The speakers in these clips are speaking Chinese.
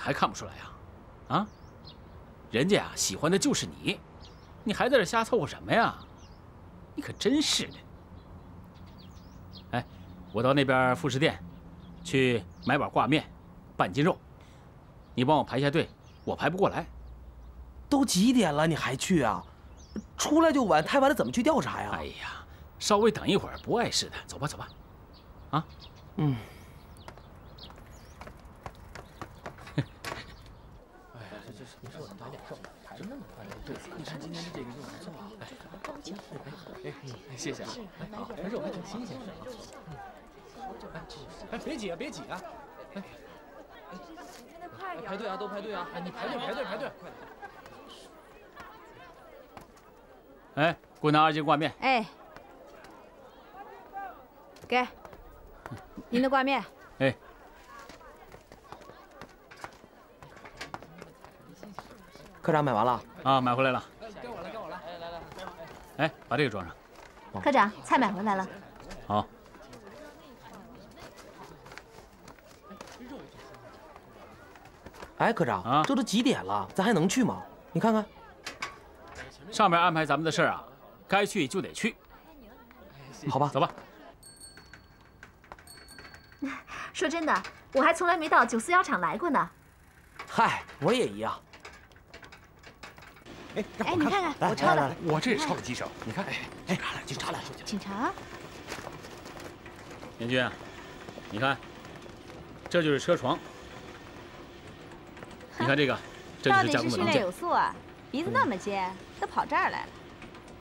还看不出来呀？啊，人家呀喜欢的就是你，你还在这瞎凑合什么呀？你可真是的。哎，我到那边副食店去买碗挂面，半斤肉，你帮我排一下队，我排不过来。都几点了你还去啊？出来就晚，太晚了怎么去调查呀？哎呀，稍微等一会儿不碍事的，走吧走吧。啊，嗯。 谢谢啊，哎，肉还挺新鲜。哎，别挤啊，别挤啊！哎，排队啊，都排队啊！哎，你排队，排队，排队，快点！哎，给我拿2斤挂面。哎，给您的挂面。哎，科长买完了啊，买回来了。该我了，该我了，来来来，哎，把这个装上。 科长，菜买回来了。好。哎，科长，啊，这都几点了？咱还能去吗？你看看，上面安排咱们的事儿啊，该去就得去。好吧，走吧。说真的，我还从来没到941厂来过呢。嗨，我也一样。 哎，你看看，我抄的，我这也抄了几手。你看，哎，警察来，警察来，警察。严军，你看，这就是车床。你看这个，这就是加工的零件。到底是训练有素啊，鼻子那么尖，都跑这儿来了。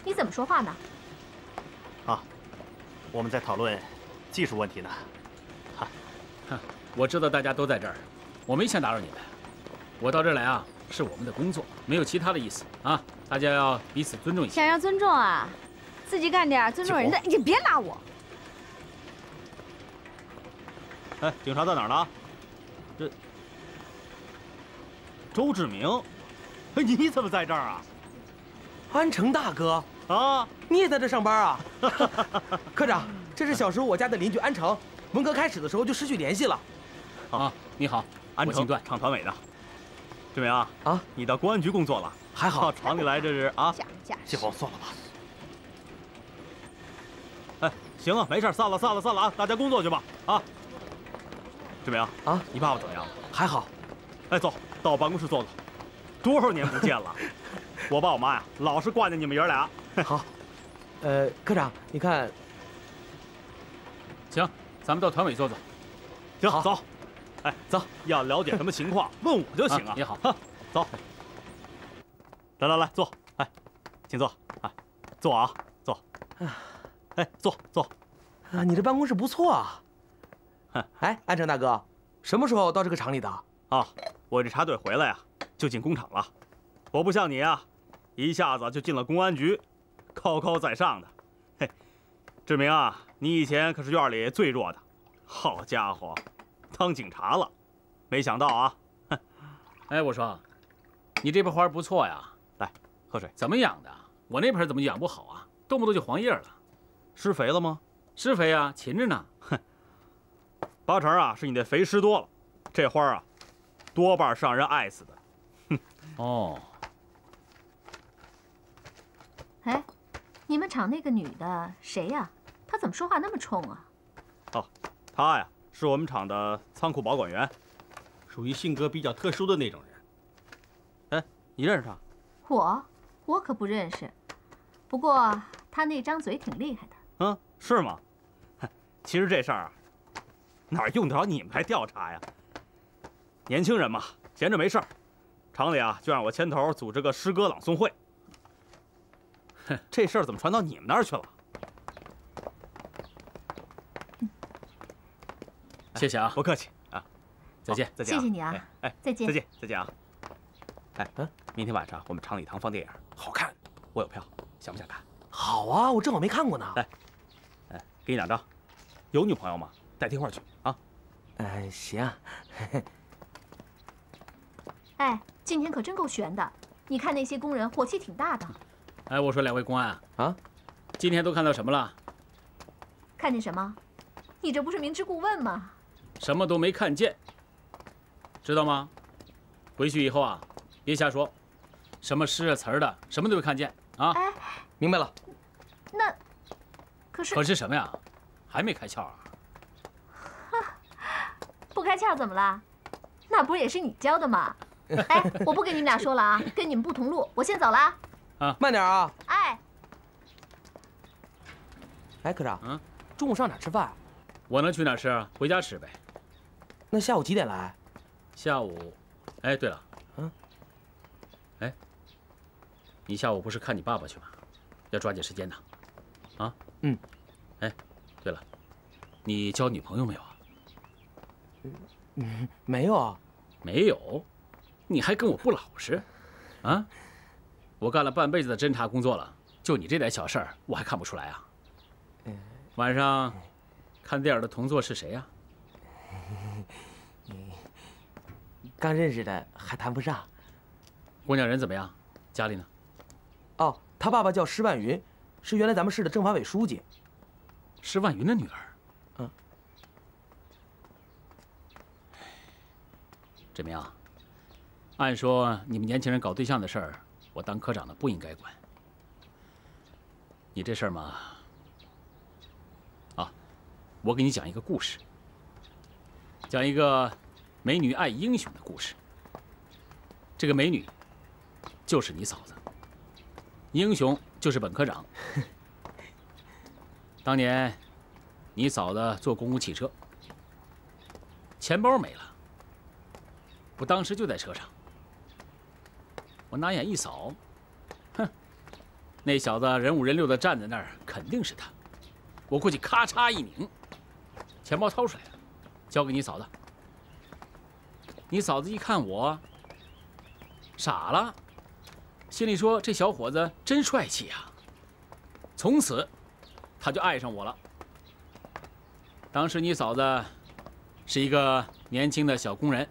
你怎么说话呢？啊，我们在讨论技术问题呢。哈，我知道大家都在这儿，我没想打扰你们，我到这儿来啊。 是我们的工作，没有其他的意思啊！大家要彼此尊重一下。想要尊重啊，自己干点尊重人的。你别拉我！哎，警察在哪儿呢？这周志明，哎，你怎么在这儿啊？安城大哥啊，你也在这上班啊？科长，这是小时候我家的邻居安城，文革开始的时候就失去联系了。啊，你好，安城，厂团委的。 志明啊，啊，你到公安局工作了，还好到厂里来这是啊，季红，算了吧。哎，行啊，没事，散了，散了，散了啊，大家工作去吧啊。志明啊，你爸爸怎么样？还好。哎，走到我办公室坐坐，多少年不见了，我爸我妈呀，老是挂念你们爷俩。好，科长，你看，行，咱们到团委坐坐。行，好，走。 哎，走！要了解什么情况，问我就行啊。你好，走。来来来，坐。哎，请坐。哎，坐啊，坐。哎，坐坐。啊，你这办公室不错啊。哎，安城大哥，什么时候到这个厂里的？啊，我这插队回来呀，就进工厂了。我不像你啊，一下子就进了公安局，高高在上的。嘿，志明啊，你以前可是院里最弱的。好家伙！ 当警察了，没想到啊！哎，我说，你这盆花不错呀，来喝水。怎么养的？我那盆怎么养不好啊？动不动就黄叶了。施肥了吗？施肥啊，勤着呢。哼，八成啊是你的肥施多了，这花啊，多半是让人爱死的。哼。哦。哎，你们厂那个女的谁呀？她怎么说话那么冲啊？哦，她呀。 是我们厂的仓库保管员，属于性格比较特殊的那种人。哎，你认识他？我可不认识，不过他那张嘴挺厉害的。嗯，是吗？其实这事儿啊，哪用得着你们来调查呀？年轻人嘛，闲着没事儿，厂里啊就让我牵头组织个诗歌朗诵会。这事儿怎么传到你们那儿去了？ 谢谢啊，不客气啊，再见再见，谢谢你啊，哎，再见再见再见啊，哎，明天晚上我们厂礼堂放电影，好看，我有票，想不想看？好啊，我正好没看过呢。哎，哎，给你2张，有女朋友吗？带电话去啊。哎，行。哎，今天可真够悬的，你看那些工人火气挺大的。哎，我说两位公安啊，啊，今天都看到什么了？看见什么？你这不是明知故问吗？ 什么都没看见，知道吗？回去以后啊，别瞎说，什么诗啊词儿的，什么都别看见啊。哎，明白了。那可是什么呀？还没开窍啊？不开窍怎么了？那不是也是你教的吗？哎，我不跟你们俩说了啊，跟你们不同路，我先走了啊。啊，慢点啊。哎。 哎，科长，嗯，中午上哪吃饭？我能去哪吃啊？回家吃呗。那下午几点来？下午，哎，对了，嗯，哎，你下午不是看你爸爸去吗？要抓紧时间呐，啊，嗯，哎，对了，你交女朋友没有啊？嗯，没有啊。没有？你还跟我不老实？啊？我干了半辈子的侦查工作了，就你这点小事儿，我还看不出来啊？ 晚上看电影的同座是谁呀？刚认识的还谈不上。姑娘人怎么样？家里呢？哦，他爸爸叫施万云，是原来咱们市的政法委书记。施万云的女儿？嗯。怎么样？按说你们年轻人搞对象的事儿，我当科长的不应该管。你这事儿嘛。 我给你讲一个故事，讲一个美女爱英雄的故事。这个美女就是你嫂子，英雄就是本科长。当年你嫂子坐公共汽车，钱包没了，我当时就在车上，我拿眼一扫，哼，那小子人五人六的站在那儿，肯定是他。我过去咔嚓一拧。 钱包掏出来了，交给你嫂子。你嫂子一看我，傻了，心里说：“这小伙子真帅气呀！”从此，他就爱上我了。当时你嫂子是一个年轻的小工人，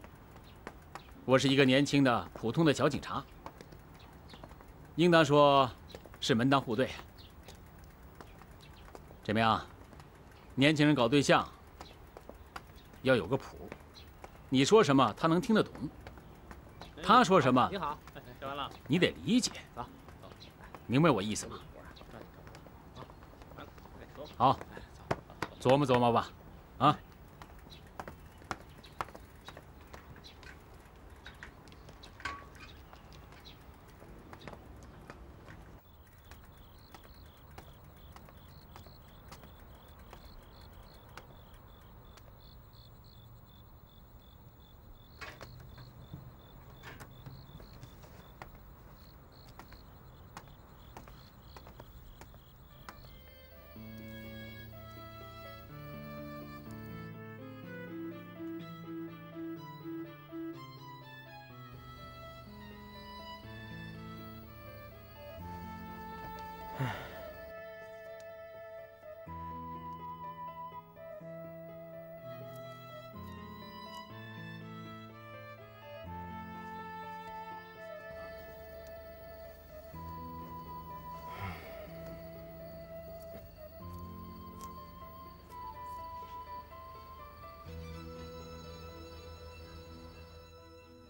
我是一个年轻的普通的小警察，应当说是门当户对。怎么样？年轻人搞对象。 要有个谱，你说什么他能听得懂，他说什么你好，吃完了，你得理解，明白我意思吗？好，琢磨琢磨吧，啊。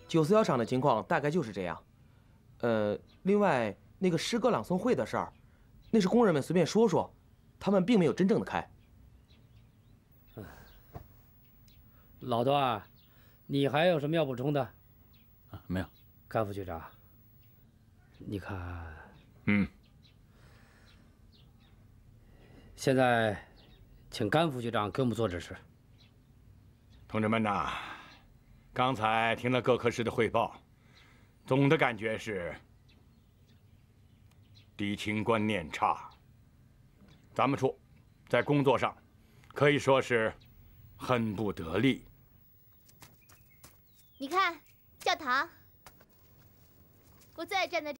941厂的情况大概就是这样，另外那个诗歌朗诵会的事儿，那是工人们随便说说，他们并没有真正的开。老段啊，你还有什么要补充的？啊，没有。甘副局长，你看，嗯，现在请甘副局长给我们做指示。同志们呐。 刚才听了各科室的汇报，总的感觉是敌情观念差。咱们处在工作上可以说是很不得力。你看，教堂，我最爱站在这。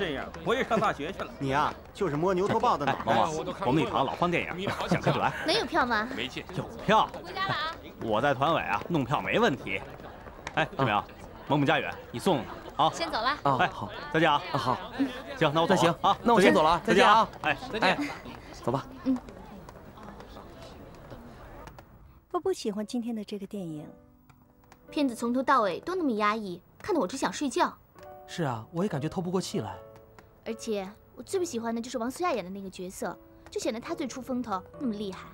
这样我也上大学去了。你啊，就是摸牛头豹子脑袋。我们一堂老放电影，想看就来。能有票吗？没进。有票。回家了啊！我在团委啊，弄票没问题。哎，怎么样？萌萌家园，你送他啊。先走了。哎，好，再见啊。啊，好。行，那我走啊。那我先走了，再见啊。哎，再见。走吧。嗯。我不喜欢今天的这个电影。 片子从头到尾都那么压抑，看得我只想睡觉。是啊，我也感觉透不过气来。而且我最不喜欢的就是王苏亚演的那个角色，就显得她最出风头，那么厉害。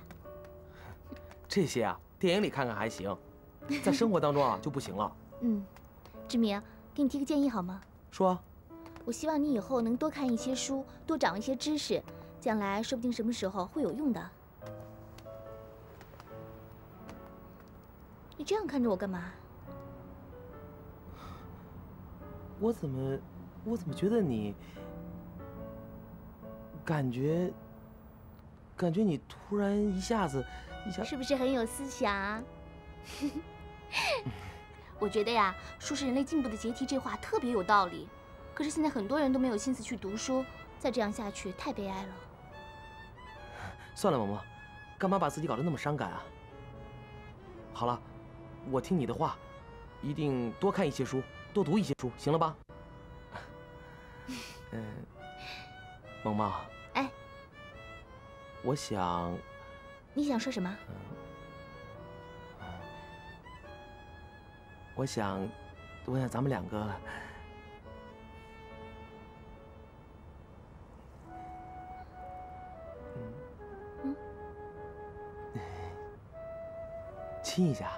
这些啊，电影里看看还行，在生活当中啊就不行了。嗯，志明，给你提个建议好吗？说啊。我希望你以后能多看一些书，多长一些知识，将来说不定什么时候会有用的。你这样看着我干嘛？ 我怎么觉得你感觉你突然一下是不是很有思想？我觉得呀，说是人类进步的阶梯这话特别有道理。可是现在很多人都没有心思去读书，再这样下去太悲哀了。算了，萌萌，干嘛把自己搞得那么伤感啊？好了，我听你的话，一定多看一些书。 多读一些书，行了吧？嗯，萌萌，哎，我想，你想说什么？我想咱们两个亲一下。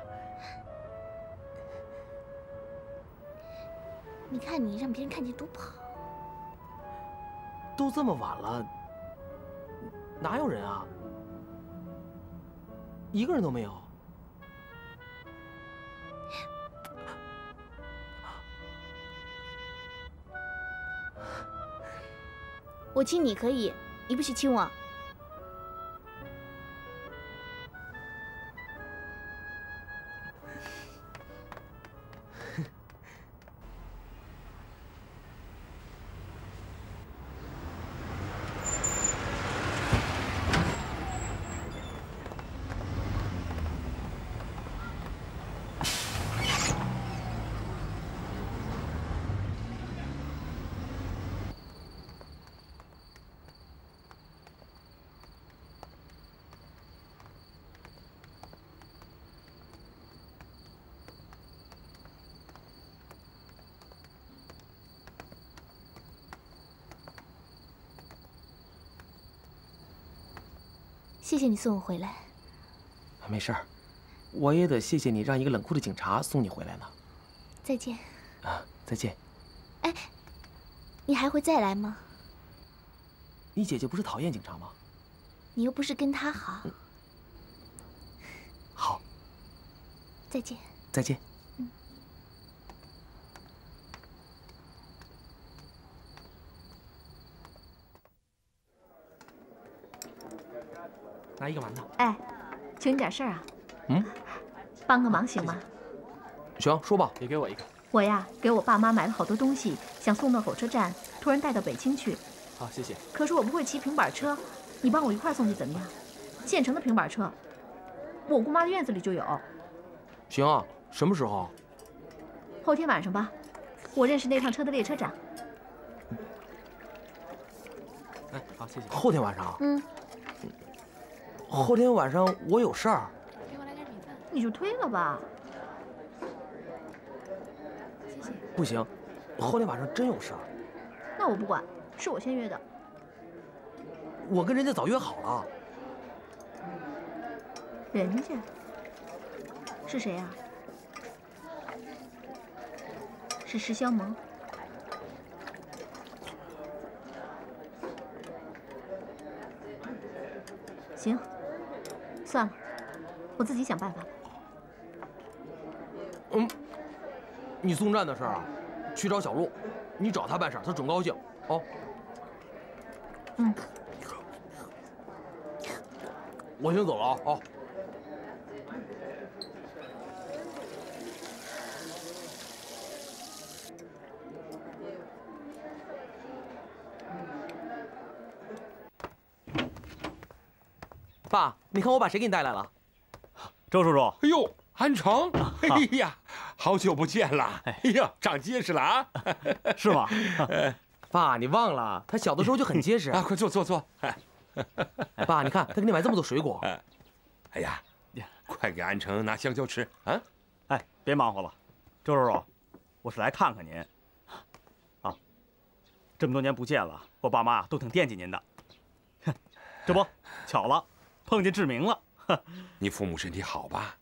你看你让别人看见多不好。都这么晚了，哪有人啊？一个人都没有。我亲你可以，你不许亲我。谢谢你送我回来。没事儿，我也得谢谢你让一个冷酷的警察送你回来呢。再见。啊，再见。哎，你还会再来吗？你姐姐不是讨厌警察吗？你又不是跟她好。嗯、好。再见。再见。 拿一个馒头。哎，求你点事儿啊。嗯，帮个忙行吗？行，说吧。也给我一个。我呀，给我爸妈买了好多东西，想送到火车站，突然带到北京去。好，谢谢。可是我不会骑平板车，你帮我一块送去怎么样？现成的平板车，我姑妈的院子里就有。行啊，什么时候？后天晚上吧。我认识那趟车的列车长。哎，好，谢谢。后天晚上？嗯。 后天晚上我有事儿，给我来点米饭，你就推了吧。谢谢。不行，后天晚上真有事儿。那我不管，是我先约的。我跟人家早约好了。人家是谁呀？是石肖萌。 行，算了，我自己想办法。嗯，你送站的事儿啊，去找小璐，你找她办事儿，她准高兴。哦。嗯。我先走了啊，哦。你看我把谁给你带来了？周叔叔，哎呦，安城，哎呀，好久不见了，哎呀，长结实了啊，是吗？爸，你忘了，他小的时候就很结实啊。快坐坐坐。爸，你看他给你买这么多水果。哎呀，快给安城拿香蕉吃啊！哎，别忙活了，周叔叔，我是来看看您。 这么多年不见了，我爸妈都挺惦记您的。哼，这不巧了，碰见志明了。你父母身体好吧？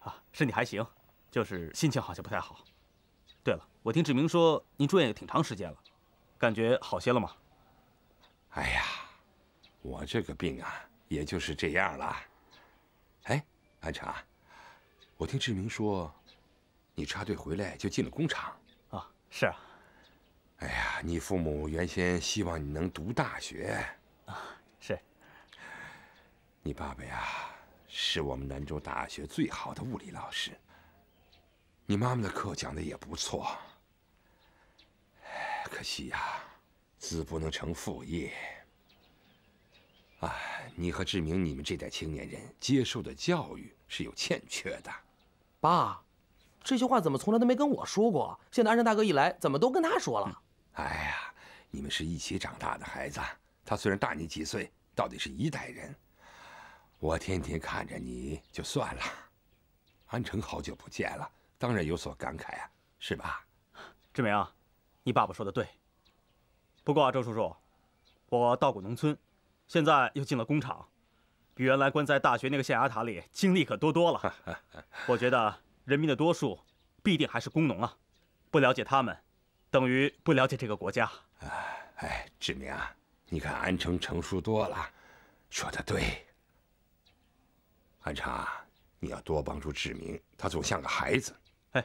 啊，身体还行，就是心情好像不太好。对了，我听志明说您住院也挺长时间了，感觉好些了吗？哎呀，我这个病啊，也就是这样了。哎，安城啊，我听志明说，你插队回来就进了工厂啊？是啊。 哎呀，你父母原先希望你能读大学啊，是。你爸爸呀，是我们兰州大学最好的物理老师。你妈妈的课讲的也不错，可惜呀，子不能成父业。啊，你和志明你们这代青年人接受的教育是有欠缺的。爸，这些话怎么从来都没跟我说过？现在安生大哥一来，怎么都跟他说了？嗯 哎呀，你们是一起长大的孩子，他虽然大你几岁，到底是一代人。我天天看着你就算了。安城好久不见了，当然有所感慨啊，是吧？志明，你爸爸说的对。不过啊，周叔叔，我到过农村，现在又进了工厂，比原来关在大学那个象牙塔里经历可多多了。我觉得人民的多数必定还是工农啊，不了解他们。 等于不了解这个国家。哎，志明啊，你看安城成熟多了，说的对。安城啊，你要多帮助志明，他总像个孩子。哎，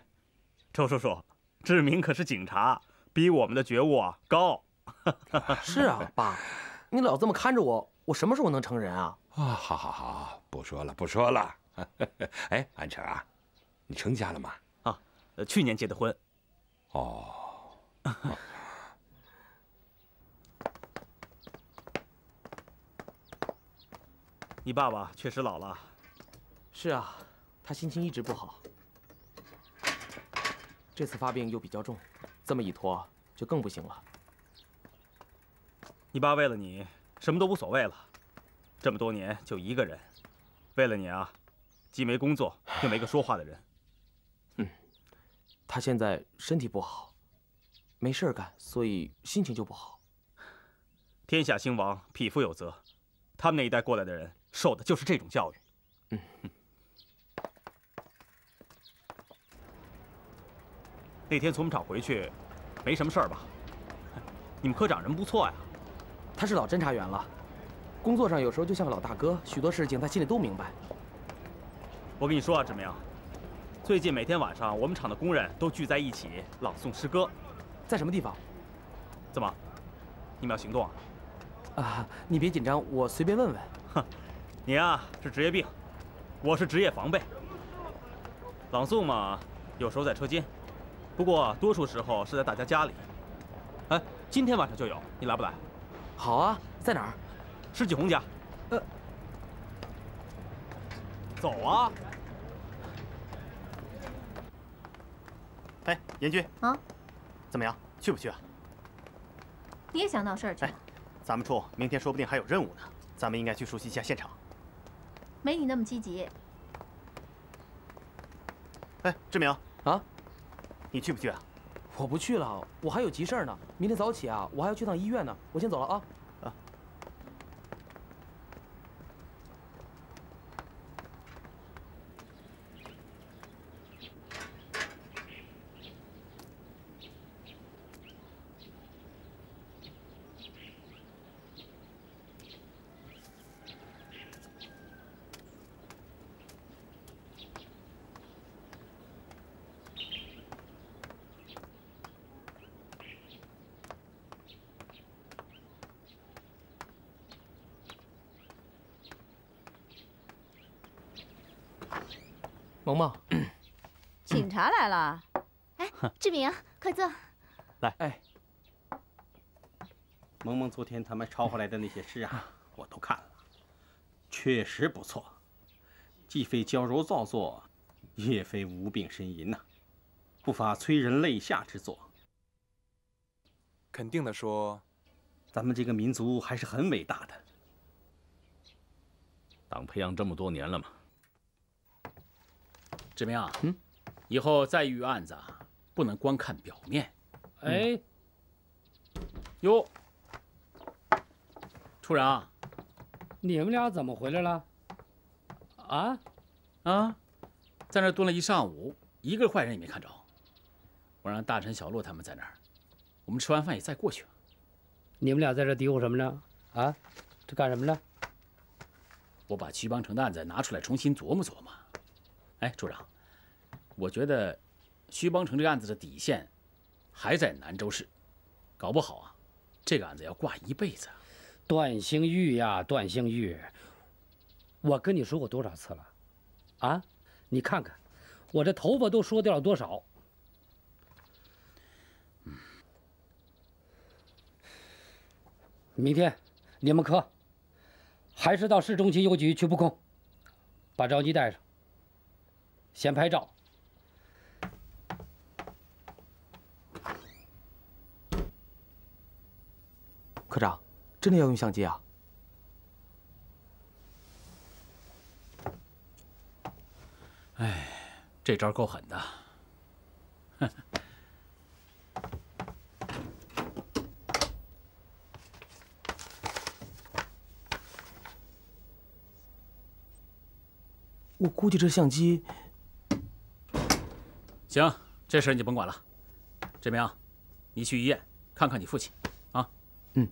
周叔叔，志明可是警察，比我们的觉悟啊高。是啊，爸，你老这么看着我，我什么时候能成人啊？啊，好好好，不说了，不说了。哎，安城啊，你成家了吗？啊，去年结的婚。哦。 你爸爸确实老了。是啊，他心情一直不好，这次发病又比较重，这么一拖就更不行了。你爸为了你什么都无所谓了，这么多年就一个人，为了你啊，既没工作又没个说话的人。嗯，他现在身体不好。 没事干，所以心情就不好。天下兴亡，匹夫有责。他们那一代过来的人受的就是这种教育。嗯。那天从我们厂回去，没什么事儿吧？你们科长人不错呀，他是老侦查员了，工作上有时候就像个老大哥，许多事情他心里都明白。我跟你说啊，志明，最近每天晚上我们厂的工人都聚在一起朗诵诗歌。 在什么地方？怎么，你们要行动啊？啊，你别紧张，我随便问问。哼，你呀是职业病，我是职业防备。朗诵嘛，有时候在车间，不过多数时候是在大家家里。哎，今天晚上就有，你来不来？好啊，在哪儿？石继红家。走啊！哎，严军。啊。 怎么样，去不去啊？你也想闹事儿去？哎，咱们处明天说不定还有任务呢，咱们应该去熟悉一下现场。没你那么积极。哎，志明啊，你去不去啊？我不去了，我还有急事儿呢。明天早起啊，我还要去趟医院呢。我先走了啊。啊。萌萌，警察来了！哎，志明，快坐。来，哎，萌萌，昨天他们抄回来的那些诗啊，我都看了，确实不错。既非矫揉造作，也非无病呻吟呐，不乏催人泪下之作。肯定地说，咱们这个民族还是很伟大的。党培养这么多年了嘛。志明啊，以后再遇案子啊，不能光看表面。哎，哟，处长，你们俩怎么回来了？ 啊，在那儿蹲了一上午，一个坏人也没看着。我让大陈、小洛他们在那儿，我们吃完饭也再过去。你们俩在这嘀咕什么呢？啊，这干什么呢？我把曲帮城的案子拿出来重新琢磨琢磨。哎，处长，我觉得曲帮城这个案子的底线还在南州市，搞不好啊，这个案子要挂一辈子。段兴玉呀，段兴玉。 我跟你说过多少次了，啊？你看看，我这头发都说掉了多少。明天你们科还是到市中心邮局去布控，把赵姬带上，先拍照。科长，真的要用相机啊？ 哎，这招够狠的。我估计这相机……行，这事你甭管了。志明，你去医院看看你父亲啊。嗯。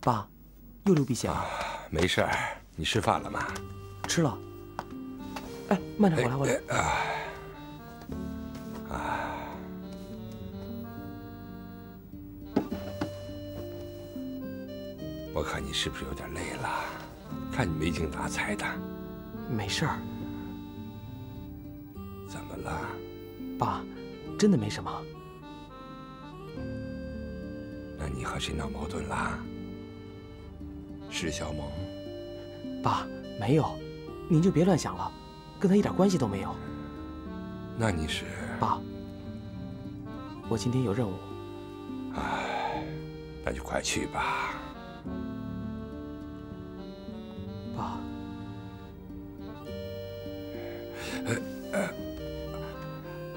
爸，又流鼻血了。没事儿，你吃饭了吗？吃了。哎，慢点，我来。我看你是不是有点累了？看你没精打采的。没事儿。怎么了？爸，真的没什么。那你和谁闹矛盾啦？ 是小猛，爸，没有，您就别乱想了，跟他一点关系都没有。那你是？爸，我今天有任务。哎，那就快去吧。爸，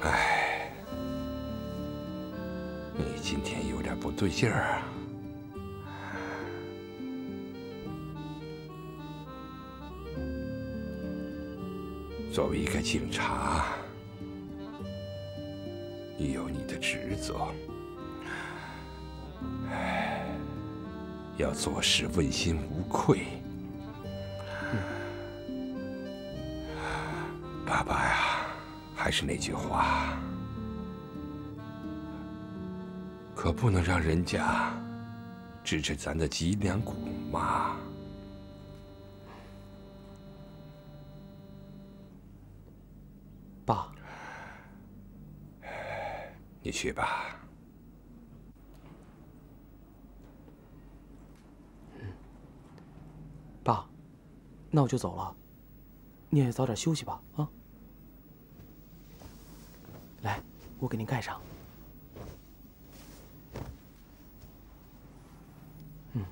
哎，你今天有点不对劲儿啊。 作为一个警察，你有你的职责，要做事问心无愧。爸爸呀，还是那句话，可不能让人家指着咱的脊梁骨骂。 爸，你去吧。爸，那我就走了，你也早点休息吧。啊，来，我给您盖上。嗯。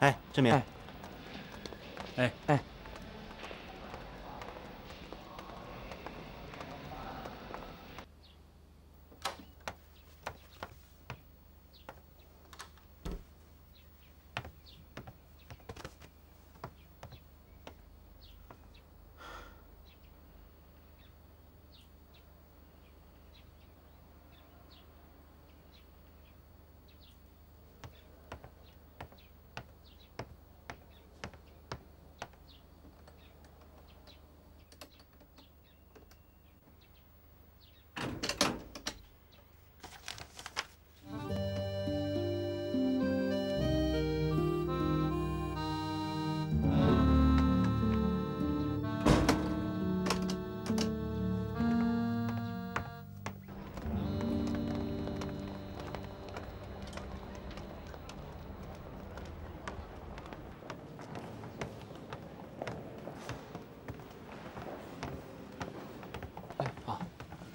哎，志明。哎。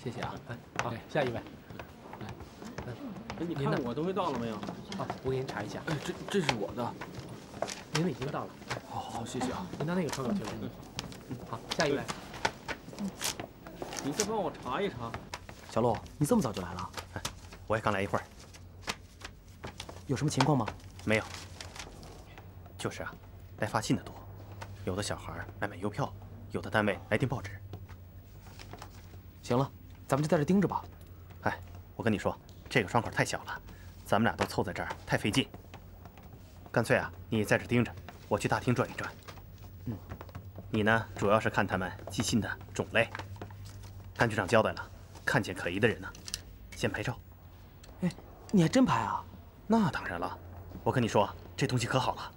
谢谢啊，好，下一位，来，您看我东西到了没有？啊，我给您查一下。哎，这是我的，您的已经到了。好，好，谢谢啊。您拿那个传过去了。好，下一位。你再帮我查一查。小陆，你这么早就来了？哎，我也刚来一会儿。有什么情况吗？没有。就是啊，来发信的多，有的小孩来买邮票，有的单位来订报纸。行了。 咱们就在这盯着吧。哎，我跟你说，这个窗口太小了，咱们俩都凑在这儿太费劲。干脆啊，你在这盯着，我去大厅转一转。嗯，你呢，主要是看他们寄信的种类。潘局长交代了，看见可疑的人呢，先拍照。哎，你还真拍啊？那当然了，我跟你说，这东西可好了，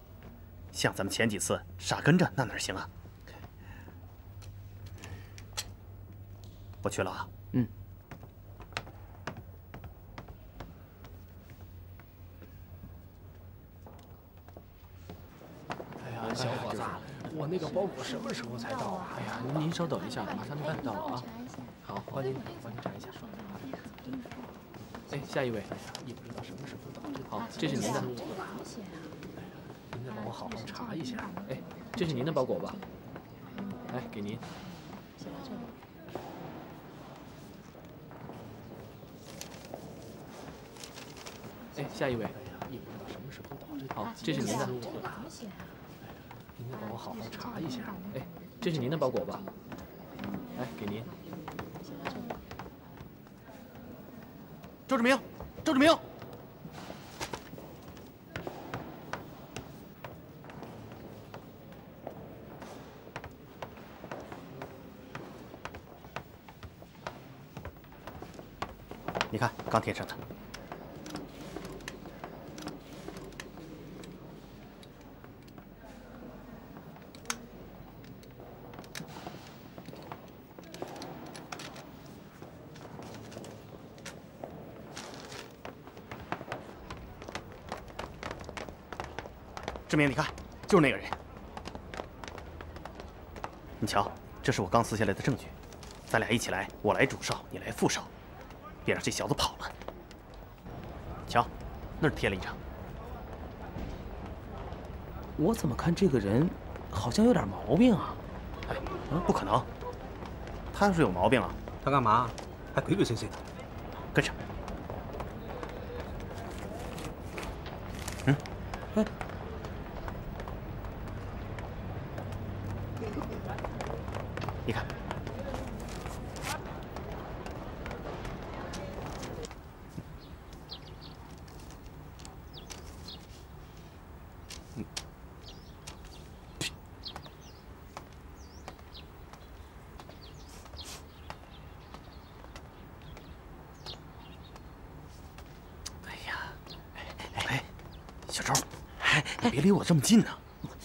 像咱们前几次傻跟着那哪行啊？我去了啊。 嗯，哎呀，小伙子，我那个包裹什么时候才到啊？哎呀，您稍等一下，马上就到了啊！好，帮您查一下。哎，下一位，也不知道什么时候到。好，这是您的。您再帮我好好查一下。哎，这是您的包裹吧？来，给您。 哎，下一位。也不知道什么时候到。好，这是您的。您再帮我好好查一下。哎，这是您的包裹吧？来，给您。周志明，周志明。你看，刚贴上的。 志明，你看，就是那个人。你瞧，这是我刚撕下来的证据，咱俩一起来，我来主哨，你来副哨，别让这小子跑了。瞧，那儿贴了一张。我怎么看这个人好像有点毛病啊？哎，不可能！他要是有毛病啊，他干嘛？还鬼鬼祟祟的，跟上。嗯，哎。 你看，哎呀，哎，小周，你别离我这么近呢。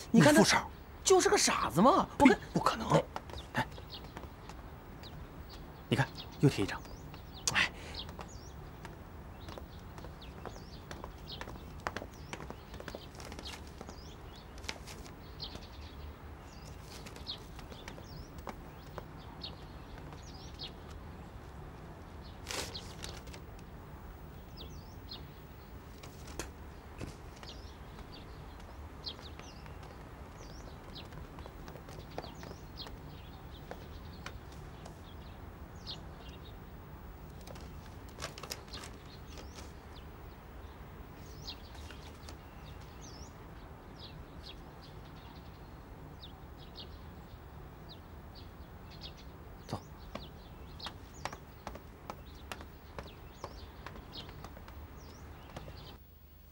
你看，副手就是个傻子嘛，我看不可能。 你看，又贴一张。哎，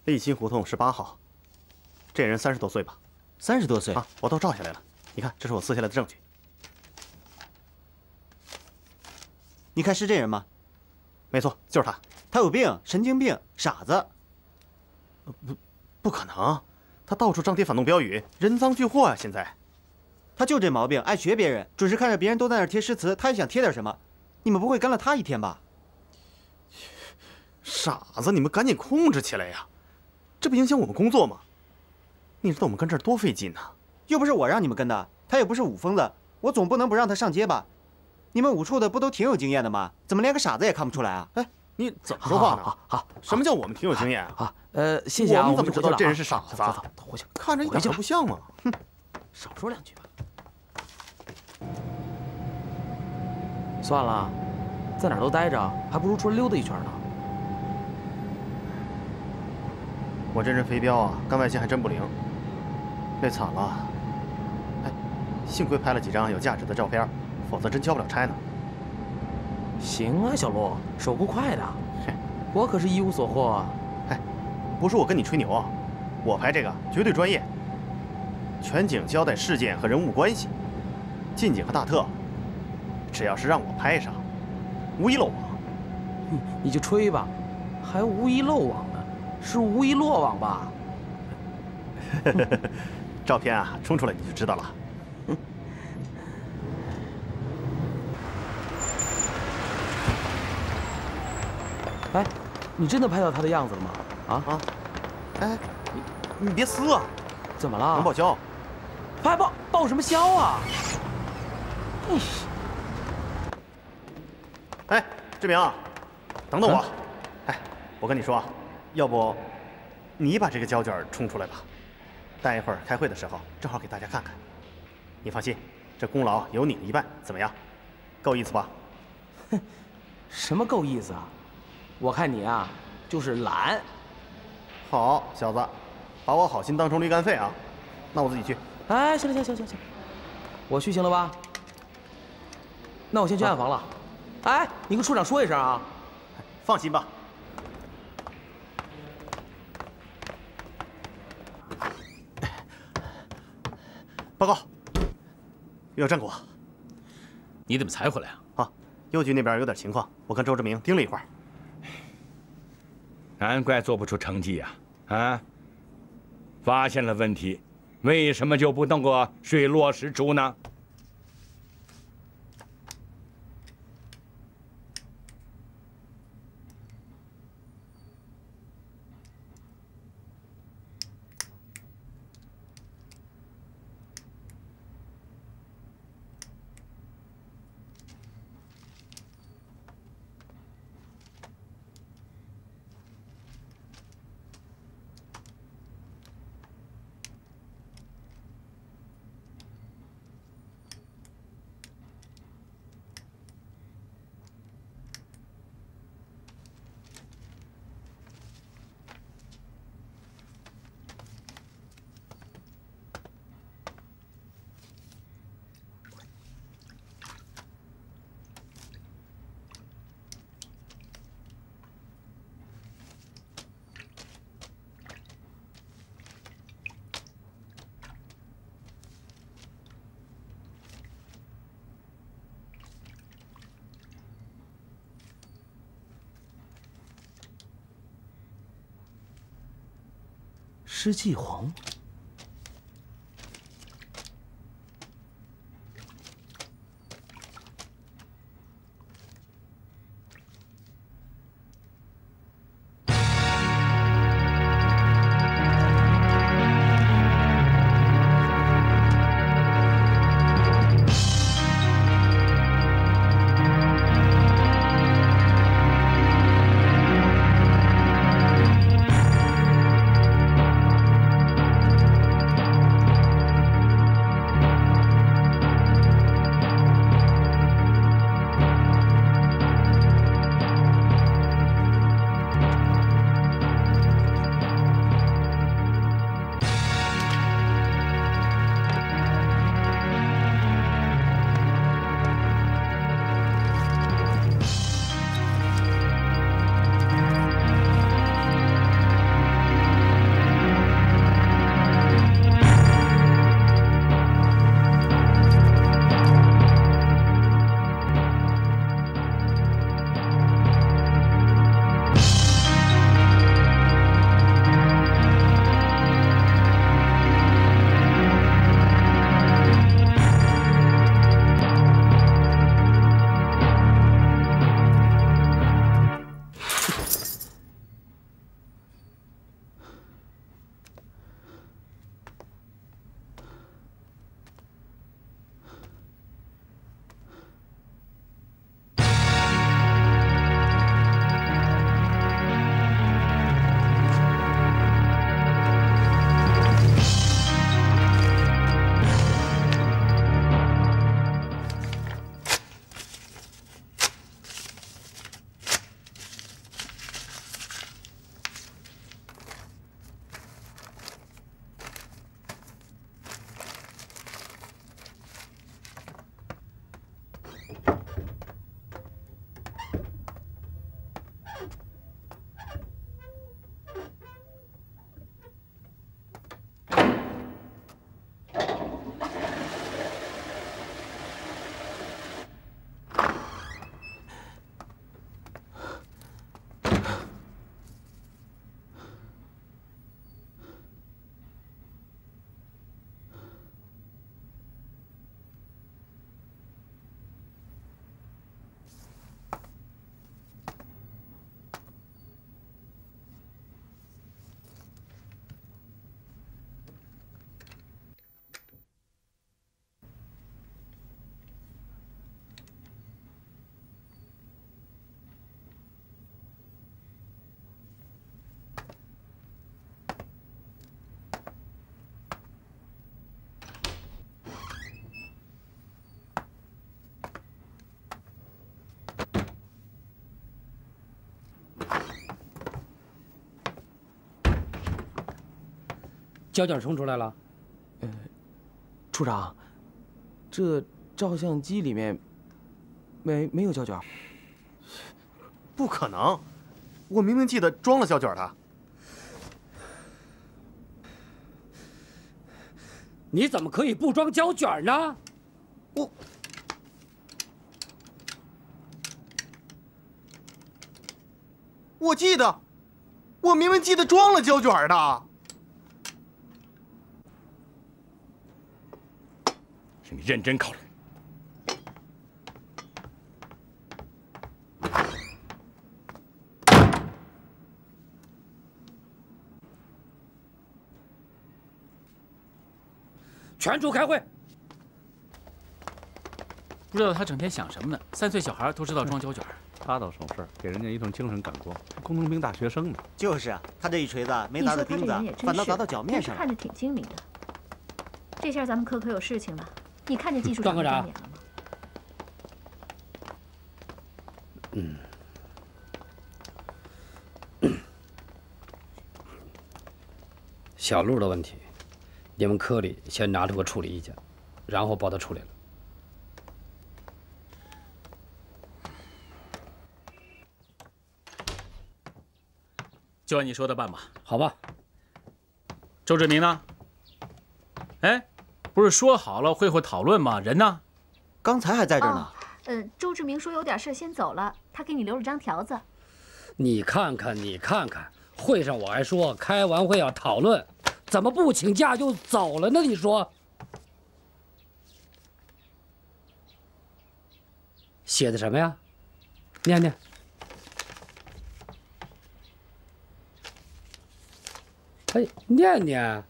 立新胡同18号，这人30多岁吧？30多岁啊！我都照下来了，你看，这是我撕下来的证据。你看是这人吗？没错，就是他。他有病，神经病，傻子。不可能，他到处张贴反动标语，人赃俱获啊！现在，他就这毛病，爱学别人，准是看着别人都在那儿贴诗词，他也想贴点什么。你们不会干了他一天吧？ 傻子，你们赶紧控制起来呀！这不影响我们工作吗？你知道我们跟这儿多费劲呢、啊。又不是我让你们跟的，他也不是武疯子，我总不能不让他上街吧？你们武处的不都挺有经验的吗？怎么连个傻子也看不出来啊？哎，你怎么说话呢？好，什么叫我们挺有经验啊？谢谢啊。我们怎么知道这人是傻子？走，回去。看着一点都不像嘛。哼，少说两句吧。算了，在哪儿都待着，还不如出来溜达一圈呢。 我这人肥膘啊，干外线还真不灵，累惨了。哎，幸亏拍了几张有价值的照片，否则真交不了差呢。行啊，小陆，手够快的。我可是一无所获啊。哎，不是我跟你吹牛啊，我拍这个绝对专业。全景交代事件和人物关系，近景和大特，只要是让我拍上，无一漏网。你就吹吧，还无一漏网。 是无一落网吧？照片啊，冲出来你就知道了。哎，你真的拍到他的样子了吗？啊！哎，你别撕啊！怎么了？能报销？还报什么销啊？哎，志明，等等我。哎，我跟你说。 要不，你把这个胶卷冲出来吧，待一会儿开会的时候正好给大家看看。你放心，这功劳有你的一半，怎么样？够意思吧？哼，什么够意思啊？我看你啊，就是懒。好小子，把我好心当成驴肝肺啊！那我自己去。哎，行，我去行了吧？那我先去暗房了。哎，你跟处长说一声啊。放心吧。 报告，有战果。你怎么才回来啊？啊，邮局那边有点情况，我跟周志明盯了一会儿。难怪做不出成绩呀！啊，发现了问题，为什么就不能够水落石出呢？施继红，胶卷冲出来了。处长，这照相机里面没有胶卷？不可能，我明明记得装了胶卷的。你怎么可以不装胶卷呢？我。 我记得，我明明记得装了胶卷的。请你认真考虑。全组开会。不知道他整天想什么呢？3岁小孩都知道装胶卷。 他倒省事儿，给人家一顿精神感光。工农兵大学生呢？就是啊，他这一锤子没砸到钉子，反倒砸到脚面上。看着挺精明的。这下咱们科可有事情了。你看见技术长的张脸了吗？小路的问题，你们科里先拿出个处理意见，然后帮他处理了。 就按你说的办吧，好吧。周志明呢？哎，不是说好了会讨论吗？人呢？刚才还在这呢。周志明说有点事先走了，他给你留了张条子。你看看，你看看，会上我还说开完会要讨论，怎么不请假就走了呢？你说，写的什么呀？念念。 哎，念念，